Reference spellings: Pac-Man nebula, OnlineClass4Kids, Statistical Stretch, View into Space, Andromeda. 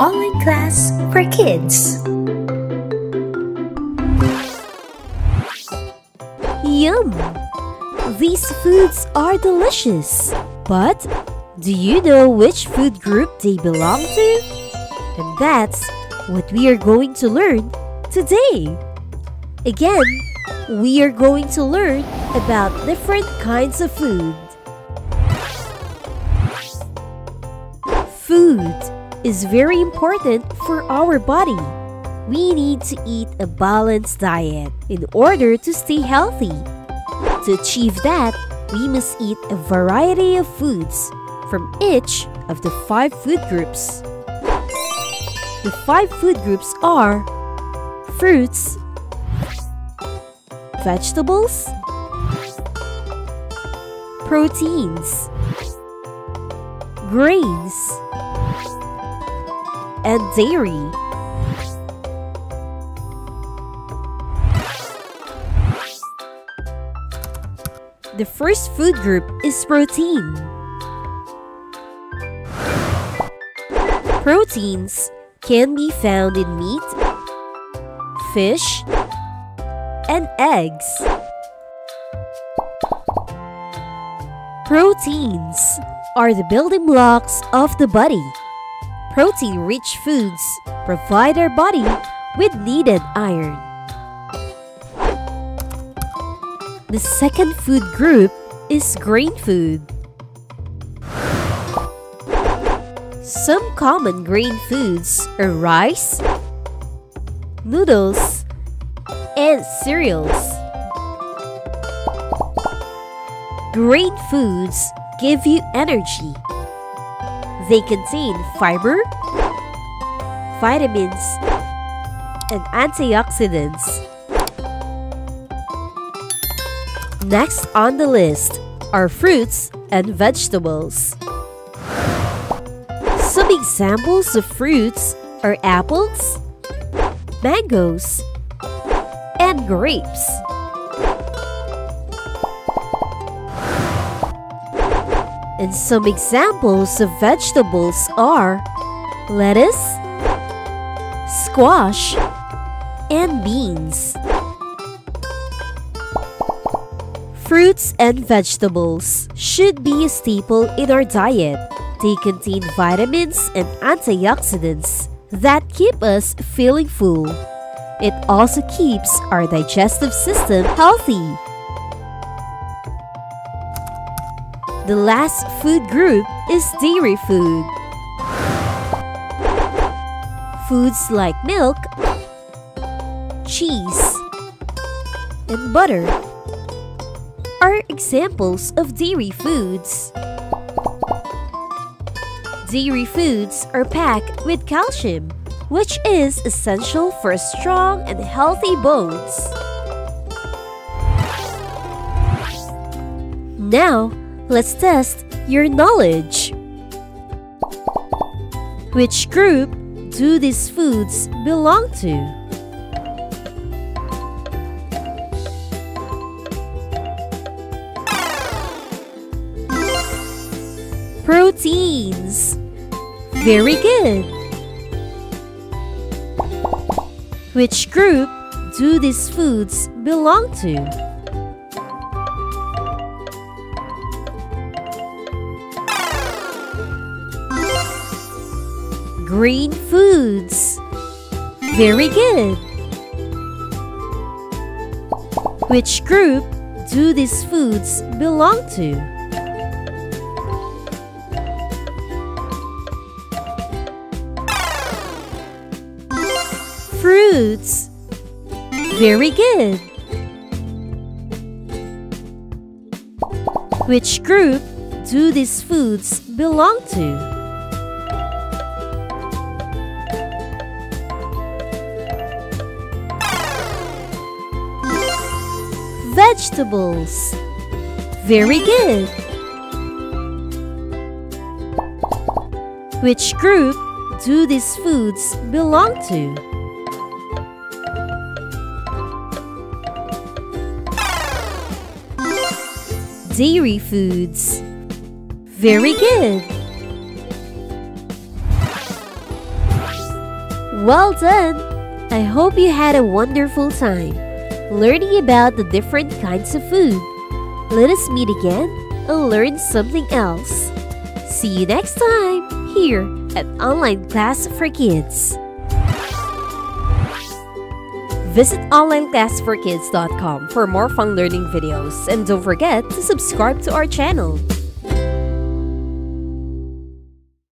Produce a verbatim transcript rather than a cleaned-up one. Online class for kids. Yum! These foods are delicious. But do you know which food group they belong to? And that's what we are going to learn today. Again, we are going to learn about different kinds of food. Food is very important for our body. We need to eat a balanced diet in order to stay healthy. To achieve that, we must eat a variety of foods from each of the five food groups. The five food groups are fruits, vegetables, proteins, grains, and dairy. The first food group is protein. Proteins can be found in meat, fish, and eggs. Proteins are the building blocks of the body. Protein-rich foods provide our body with needed iron. The second food group is grain food. Some common grain foods are rice, noodles, and cereals. Grain foods give you energy. They contain fiber, vitamins, and antioxidants. Next on the list are fruits and vegetables. Some examples of fruits are apples, mangoes, and grapes. And some examples of vegetables are lettuce, squash, and beans. Fruits and vegetables should be a staple in our diet. They contain vitamins and antioxidants that keep us feeling full. It also keeps our digestive system healthy. The last food group is dairy food. Foods like milk, cheese, and butter are examples of dairy foods. Dairy foods are packed with calcium, which is essential for strong and healthy bones. Now, let's test your knowledge. Which group do these foods belong to? Proteins. Very good. Which group do these foods belong to? Green foods. Very good. Which group do these foods belong to? Fruits. Very good. Which group do these foods belong to? Vegetables. Very good. Which group do these foods belong to? Dairy foods. Very good. Well done! I hope you had a wonderful time learning about the different kinds of food. Let us meet again and learn something else. See you next time here at Online Class for Kids. Visit online class four kids dot com for more fun learning videos, and don't forget to subscribe to our channel.